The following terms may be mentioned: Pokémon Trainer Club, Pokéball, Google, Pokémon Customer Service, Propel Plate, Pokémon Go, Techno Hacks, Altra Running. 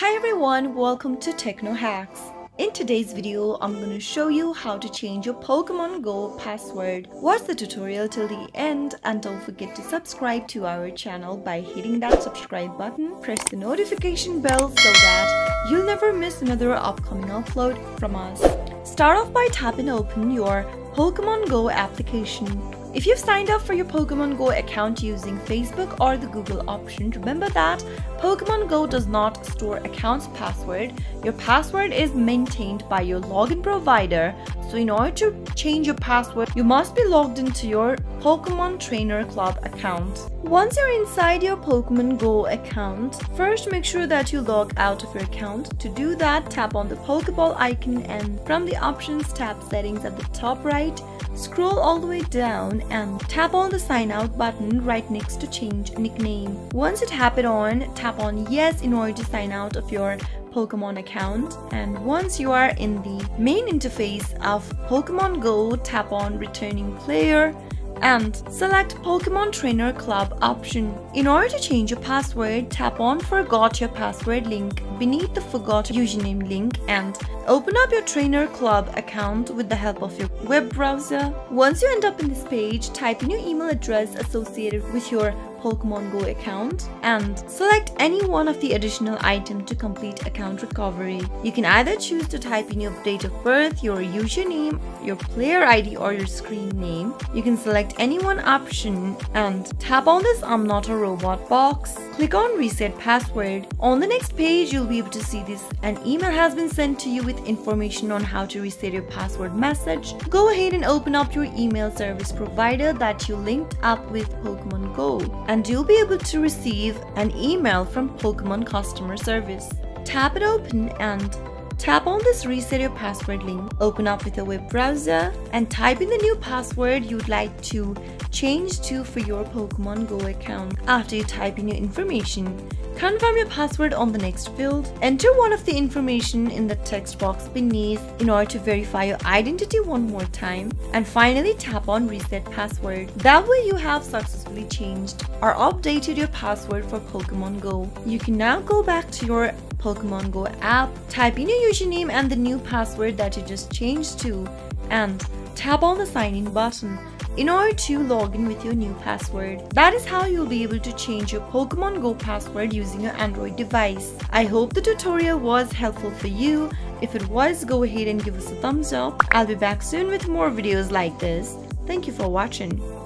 Hi everyone, welcome to Techno Hacks. In today's video, I'm going to show you how to change your Pokemon Go password. Watch the tutorial till the end and don't forget to subscribe to our channel by hitting that subscribe button. Press the notification bell so that you'll never miss another upcoming upload from us. Start off by tapping open your Pokemon Go application. If you've signed up for your Pokemon Go account using Facebook or the Google option, remember that Pokemon Go does not store accounts password. Your password is maintained by your login provider. So in order to change your password, you must be logged into your Pokémon Trainer Club account. Once you're inside your Pokémon Go account, first make sure that you log out of your account. To do that, tap on the Pokéball icon and from the options tap settings at the top right, scroll all the way down and tap on the sign out button right next to change nickname. Once you tap it on, tap on yes in order to sign out of your Pokemon account, and once you are in the main interface of Pokemon Go, tap on returning player and select Pokemon Trainer Club option. In order to change your password, tap on Forgot Your Password link beneath the Forgot Username link and open up your Trainer Club account with the help of your web browser. Once you end up in this page, type in your email address associated with your Pokemon Go account and select any one of the additional items to complete account recovery. You can either choose to type in your date of birth, your username, your player ID or your screen name. You can select any one option and tap on this I'm not a robot box. Click on reset password. On the next page, you'll be able to see this. An email has been sent to you with information on how to reset your password message. Go ahead and open up your email service provider that you linked up with Pokemon Go, and you'll be able to receive an email from Pokémon Customer Service. Tap it open and tap on this reset your password link. Open up with a web browser and type in the new password you'd like to change to for your Pokémon Go account. After you type in your information, confirm your password on the next field. Enter one of the information in the text box beneath in order to verify your identity one more time. And finally tap on reset password. That way you have successfully changed or updated your password for Pokemon Go. You can now go back to your Pokemon Go app, type in your username and the new password that you just changed to and tap on the sign in button in order to log in with your new password. That is how you'll be able to change your Pokemon Go password using your Android device. I hope the tutorial was helpful for you. If it was, go ahead and give us a thumbs up. I'll be back soon with more videos like this. Thank you for watching.